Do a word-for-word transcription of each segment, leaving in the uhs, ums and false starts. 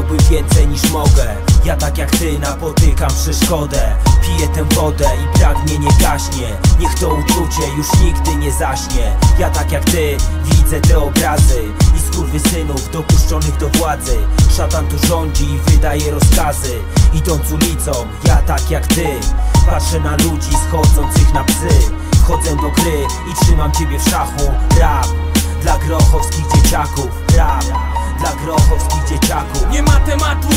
Chciałbym więcej niż mogę. Ja tak jak ty napotykam przeszkodę. Piję tę wodę i pragnie nie gaśnie. Niech to uczucie już nigdy nie zaśnie. Ja tak jak ty widzę te obrazy i skurwysynów dopuszczonych do władzy. Szatan tu rządzi i wydaje rozkazy. Idąc ulicą, ja tak jak ty patrzę na ludzi schodzących na psy. Wchodzę do gry i trzymam ciebie w szachu. Rap dla grochowskich dzieciaków. Rap dla grochowskich dzieciaków. Nie ma tematu,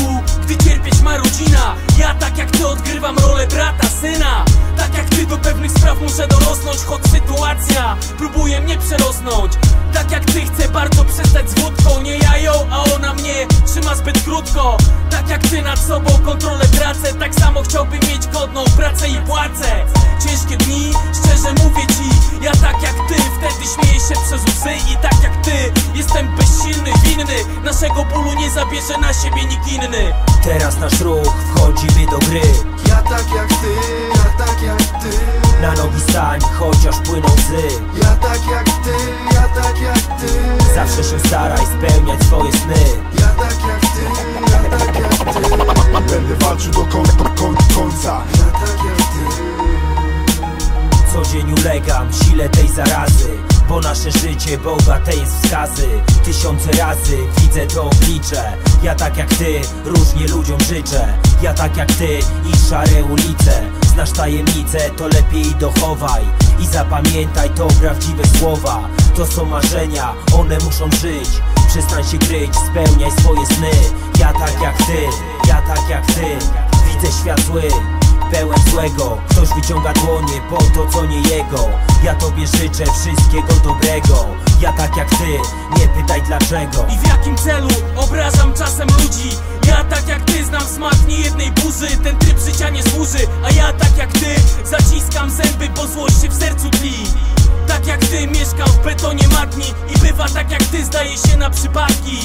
gdy cierpieć ma rodzina. Ja tak jak ty odgrywam rolę brata, syna. Tak jak ty do pewnych spraw muszę dorosnąć, choć sytuacja próbuje mnie przerosnąć. Tak jak ty chcę bardzo przestać z wódką. Nie ja ją, a ona mnie trzyma zbyt krótko. Tak jak ty nad sobą kontrolę tracę, tak samo chciałbym mieć godną pracę i płacę. Ciężkie dni, szczerze mówię ci, ja tak jak ty wtedy śmieję się przez łzy. I tak jak ty jestem bezsilny, winny. Naszego bólu nie zabierze na siebie nikt inny. Teraz nasz ruch wchodzimy do gry. Ja tak jak ty, ja tak jak ty. Na nogi stań, chociaż płyną łzy. Ja tak jak ty, ja tak jak ty. Zawsze się staraj spełniać swoje sny. Ja tak jak ty, ja tak jak ty. Będę walczył do końca, do końca. Ja tak jak ty. Co dzień ulegam sile tej zarazy, bo nasze życie bogate jest wskazy. Tysiące razy widzę to oblicze. Ja tak jak ty różnie ludziom życzę. Ja tak jak ty i szare ulice. Znasz tajemnicę, to lepiej dochowaj i zapamiętaj to prawdziwe słowa. To są marzenia, one muszą żyć. Przestań się kryć, spełniaj swoje sny. Ja tak jak ty, ja tak jak ty. Widzę świat zły, pełen złego. Ktoś wyciąga dłonie po to, co nie jego. Ja tobie życzę wszystkiego dobrego. Ja tak jak ty, nie pytaj dlaczego. I w jakim celu obrażam czasem ludzi. Ja tak jak ty znam smak niejednej burzy. Ten tryb życia nie służy. A ja tak jak ty zaciskam zęby, bo złość się w sercu tli. Tak jak ty mieszkam w betonie matni. I bywa tak jak ty zdaje się na przypadki.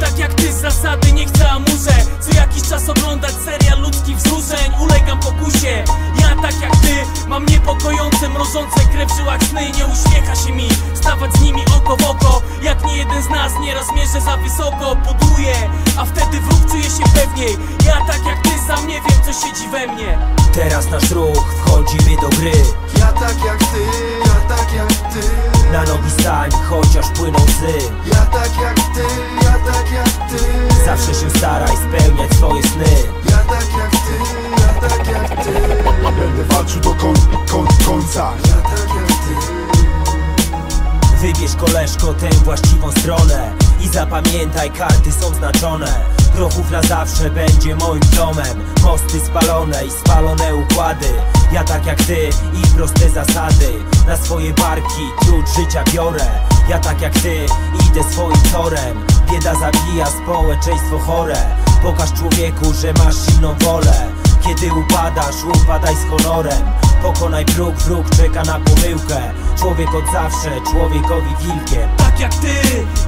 Tak jak ty z zasady nie chcę, a muszę co jakiś czas oglądać serial ludzkich wzruszeń. Ulegam pokusie. Ja tak jak ty mam niepokojące, mrożące krew w żyłach sny. Nie uśmiecha się mi stawać z nimi oko w oko. Jak nie jeden z nas nieraz mierzę za wysoko. Buduję, a wtedy wróg czuje się pewniej. Ja tak jak ty sam nie wiem, co siedzi we mnie. Teraz nasz ruch, wchodzimy do gry. Ja tak jak ty, ja tak jak ty. Na nogi stań, chociaż płyną łzy. Ja tak jak ty, ja tak jak ty. Zawsze się staraj spełniać swoje sny. Ja tak jak ty, ja tak jak ty. Będę walczył do końca. Ja tak jak ty. Wybierz koleżko tę właściwą stronę i zapamiętaj, karty są znaczone. Grochów na zawsze będzie moim domem. Mosty spalone i spalone układy. Ja tak jak ty i proste zasady. Na swoje barki trud życia biorę. Ja tak jak ty idę swoim torem. Bieda zabija społeczeństwo chore. Pokaż człowieku, że masz silną wolę. Kiedy upadasz, upadaj z honorem. Pokonaj próg, wróg czeka na pomyłkę. Człowiek od zawsze, człowiekowi wilkiem. Tak jak ty,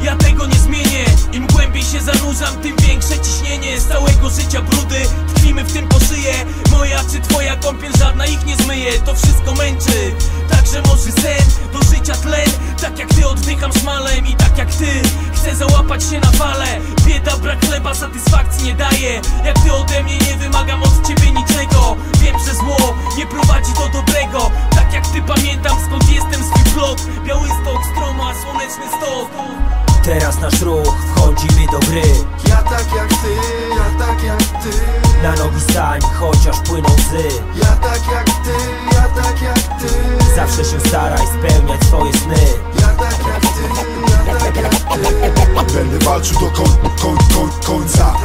ja tego nie zmienię. Im głębiej się zanurzam, tym większe ciśnienie. Z całego życia brudy, tkwimy w tym po szyję. Moja czy twoja kąpiel, żadna ich nie zmyje. To wszystko męczy, także może sen, do życia tlen. Tak jak ty oddycham szmalem i tak jak ty chcę załapać się na fale. Bieda, brak chleba, satysfakcji nie daje. Jak ty ode mnie nie wymagam od ciebie niczego. Wiem, że zło nie prowadzi do dobrego. Tak jak ty pamiętam, skąd jestem swój plot. Biały stok, stroma, słoneczny stok. Teraz nasz ruch, wchodzimy do gry. Ja tak jak ty, ja tak jak ty. Na nogi stań, chociaż płyną łzy. Ja tak jak ty, ja tak jak ty. Zawsze się staraj spełniać swoje sny. Ja tak jak ty, ja tak jak ty. Będę walczył do końca.